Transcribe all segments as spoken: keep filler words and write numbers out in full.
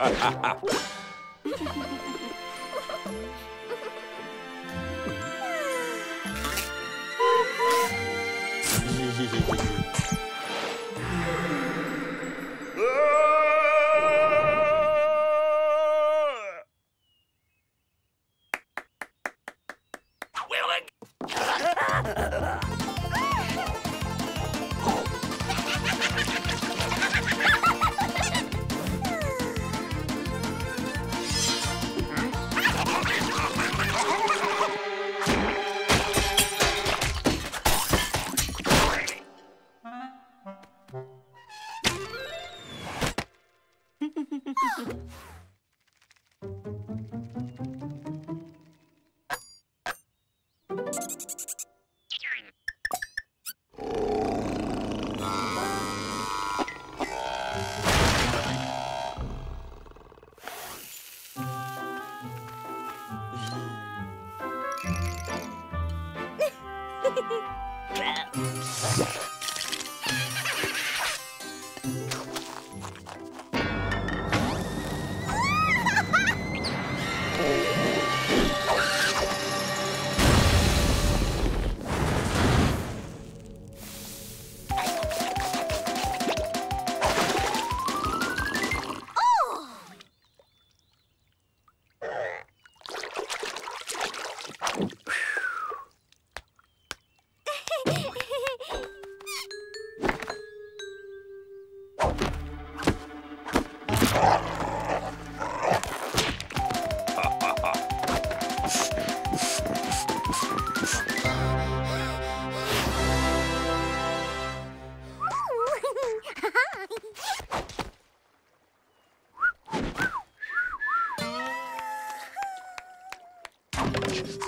Ha ha ha! You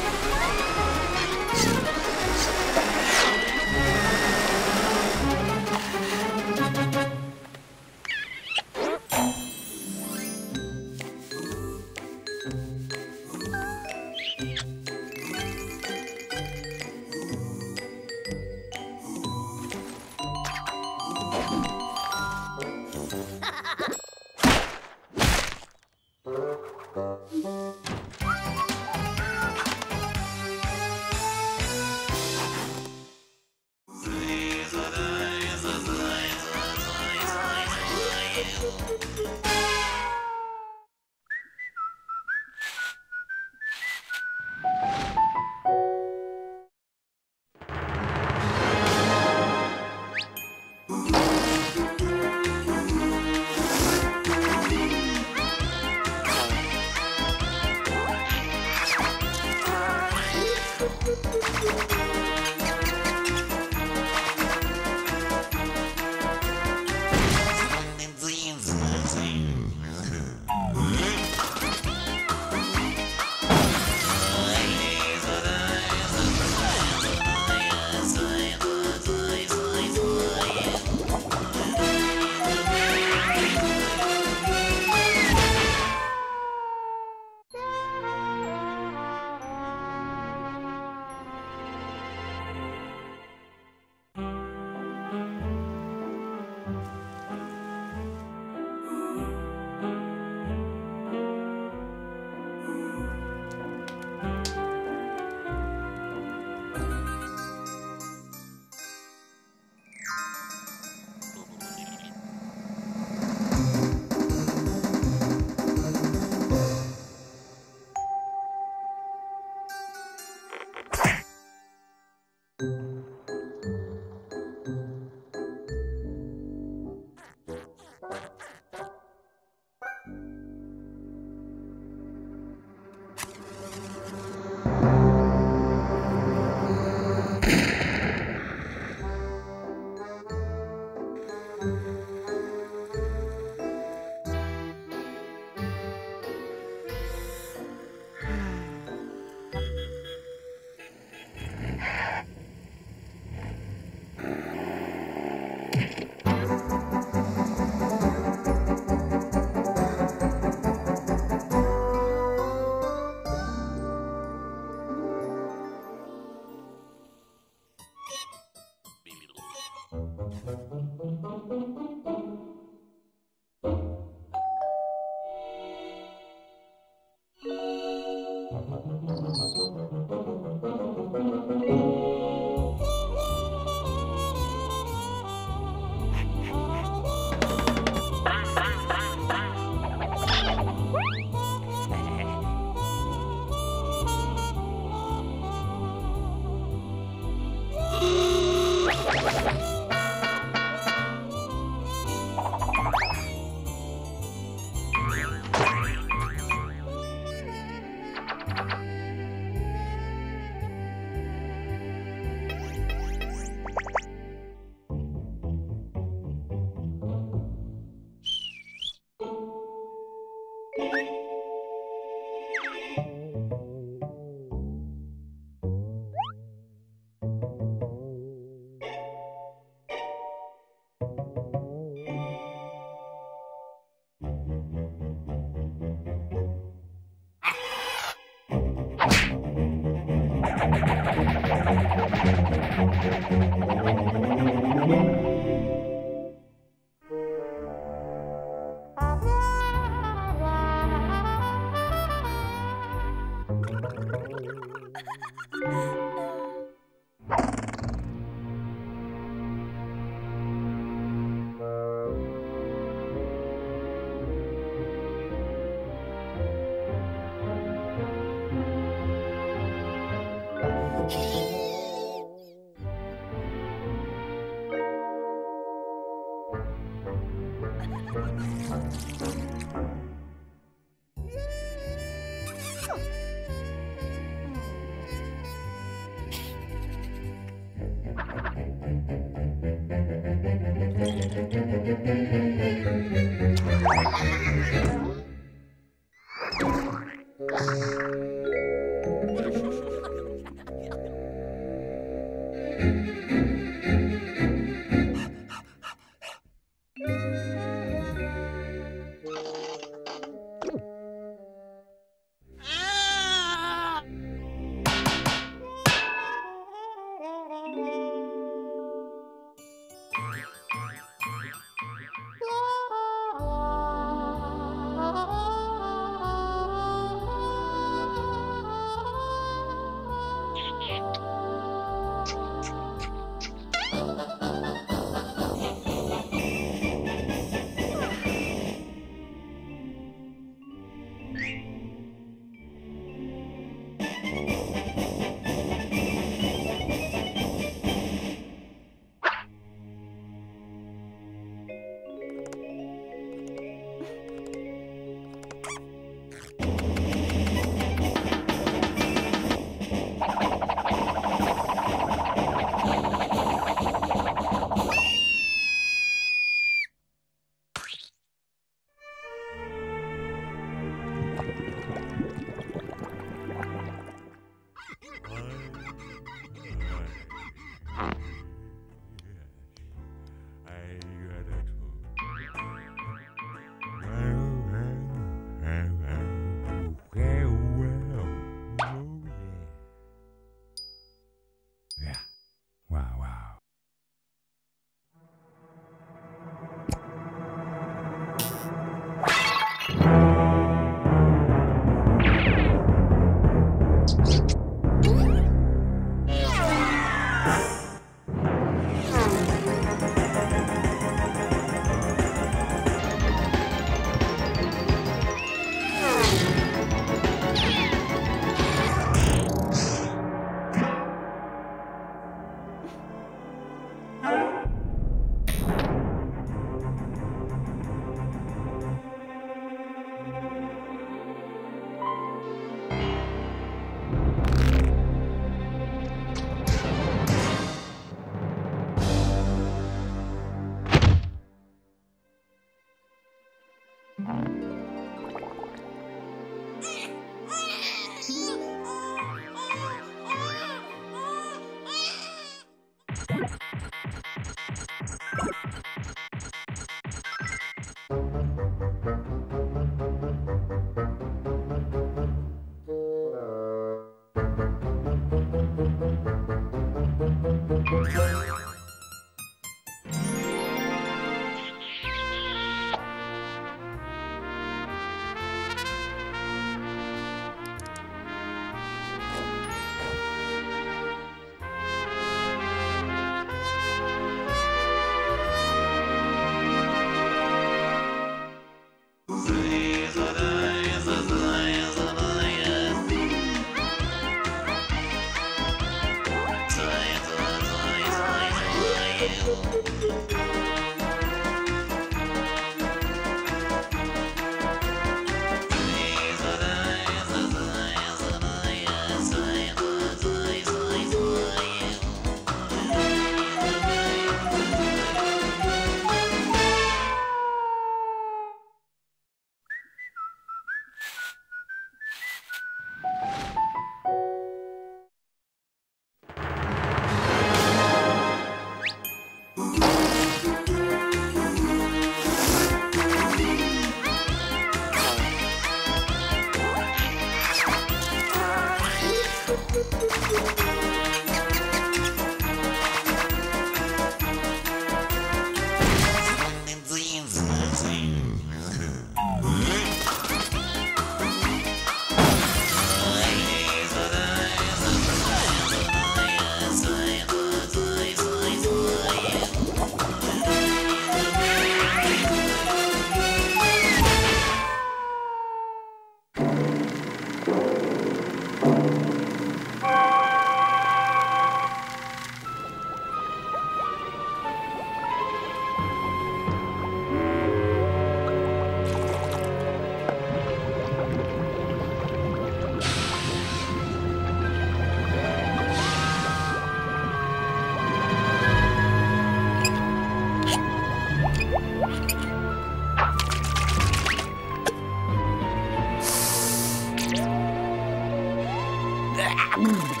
You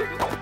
Wow!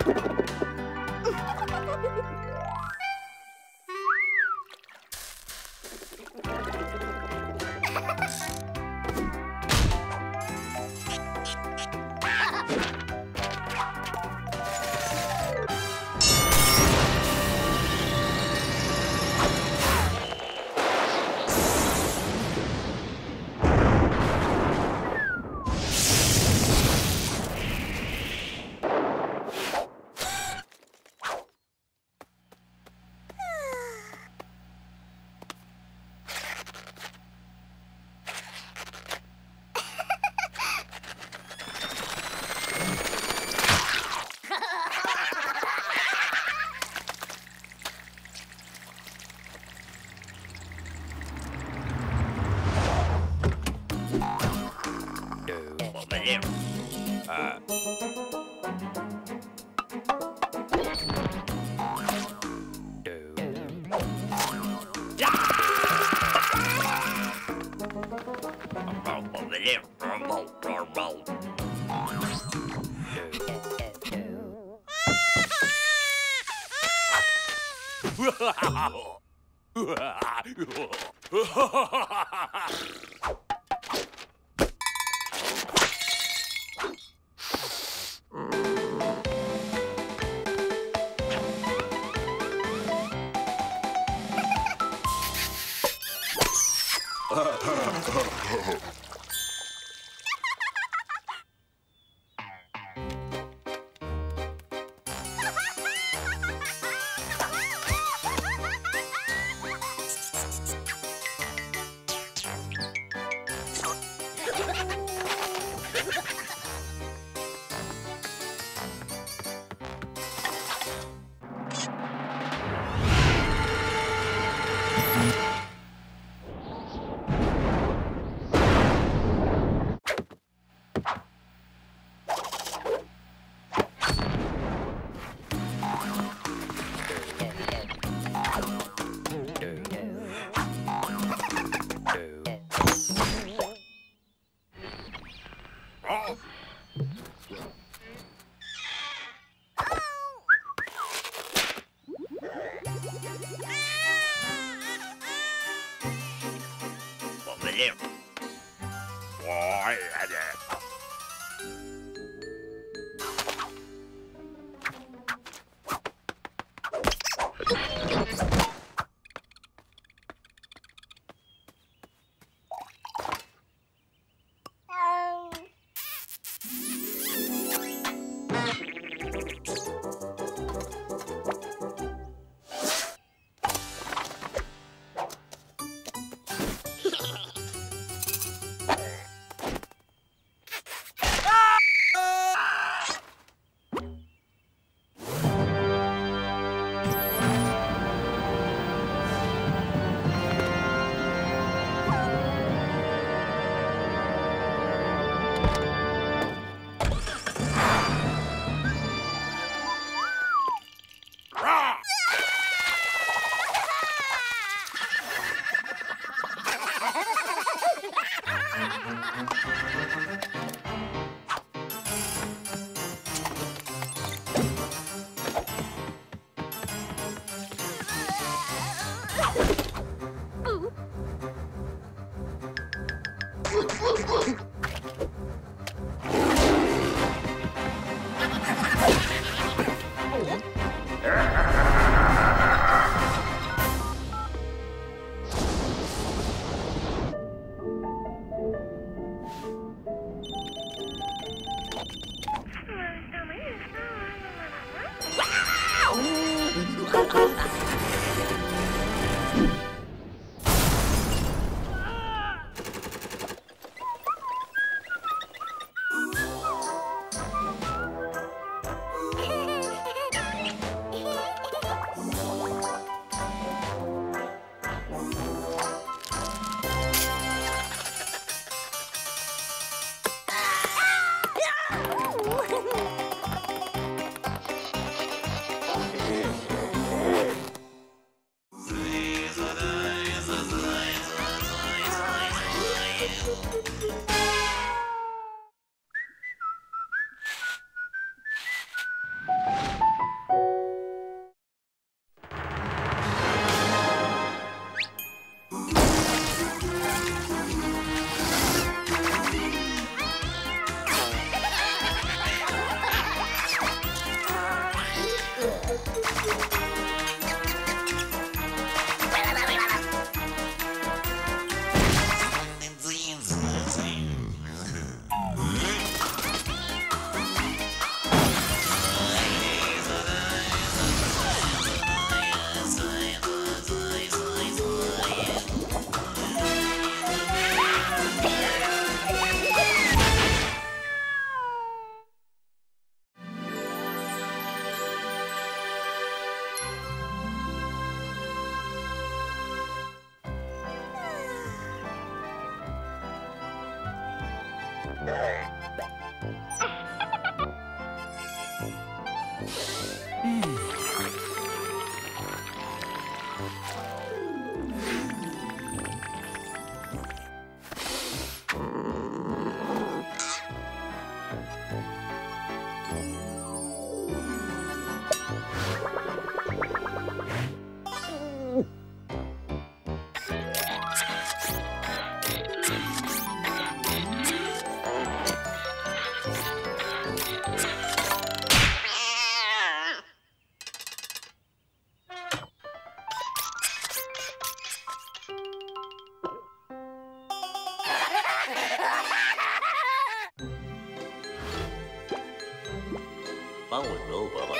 don't know, Bubba.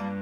Ha ha.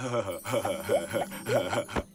Ha ha ha ha ha ha.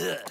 Million man,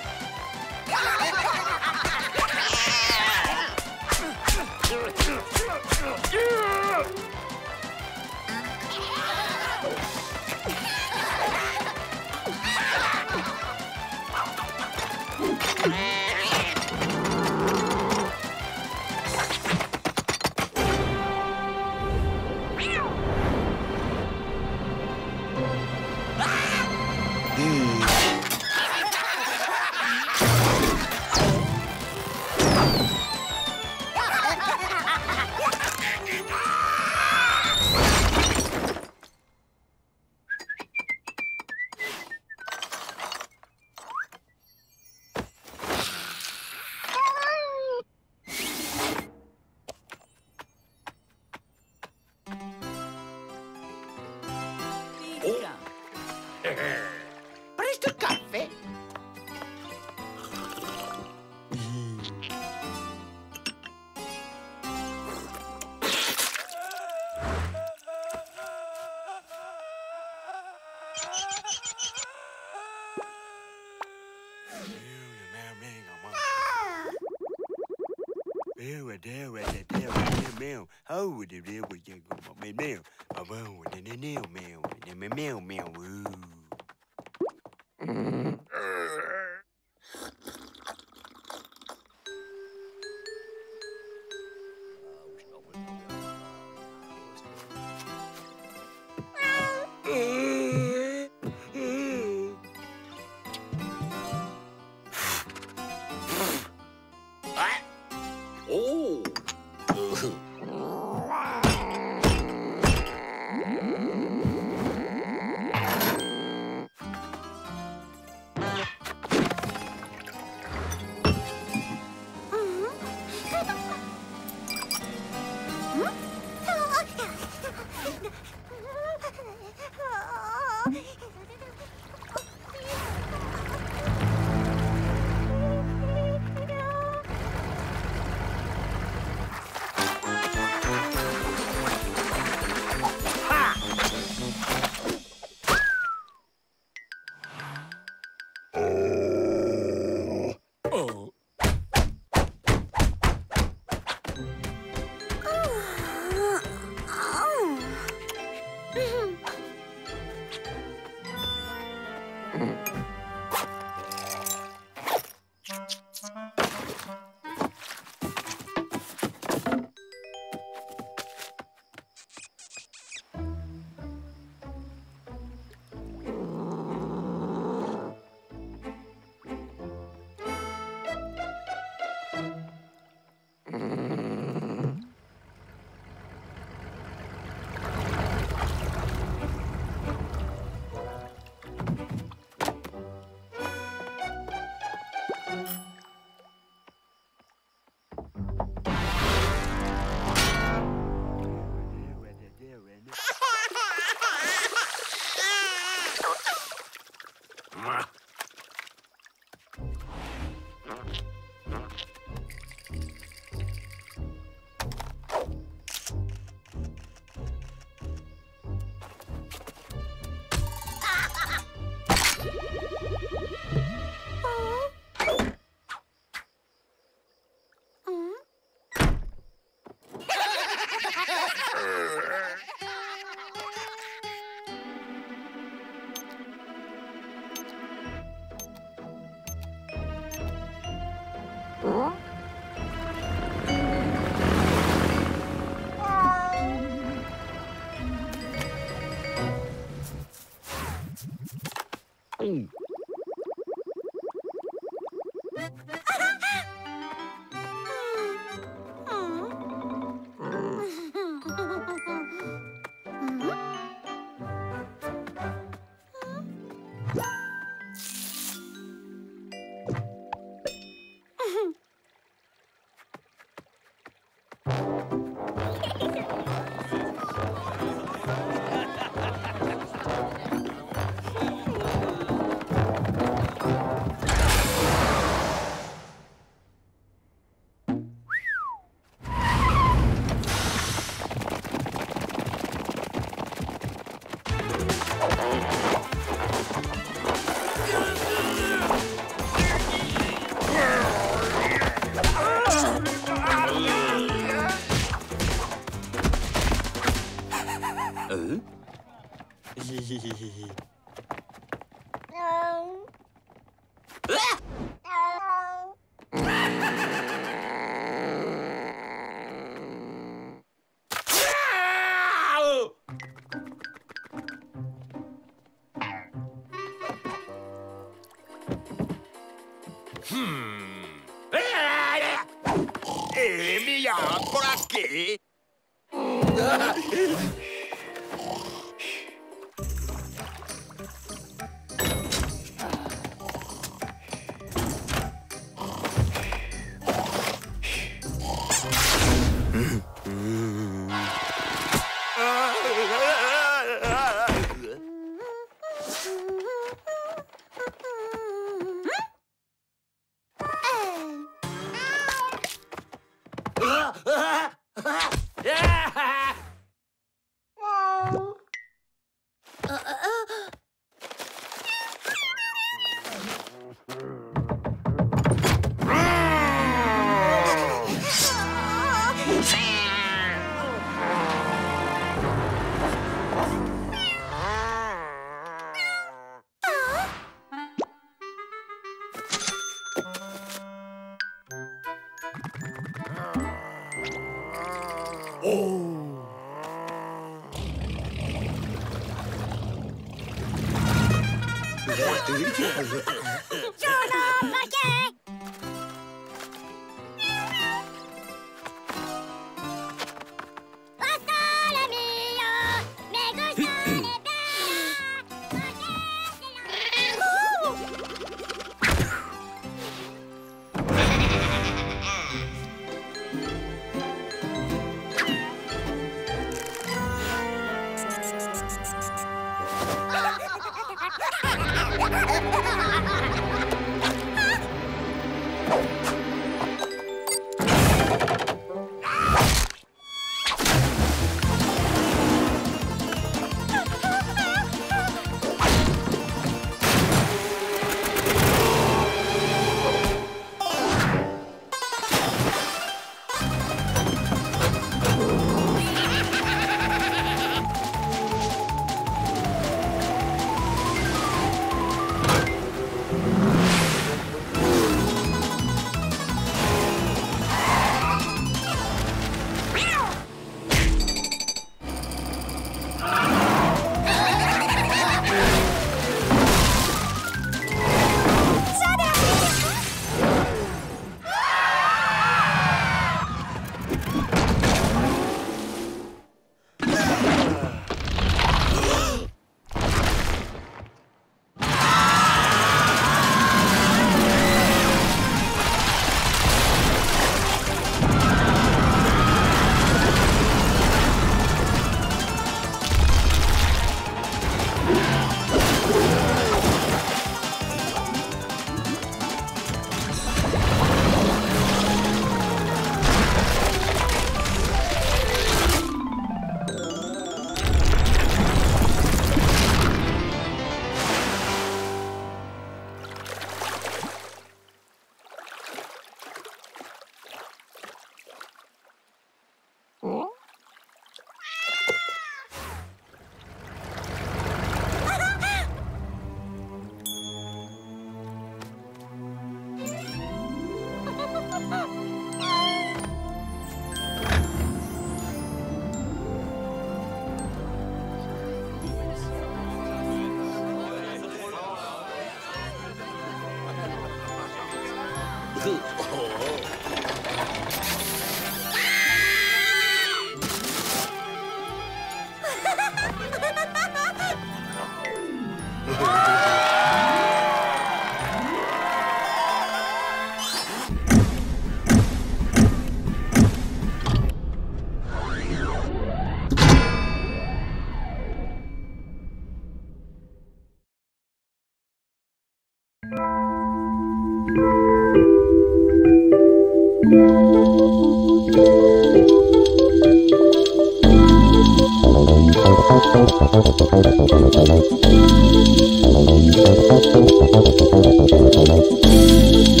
Oh.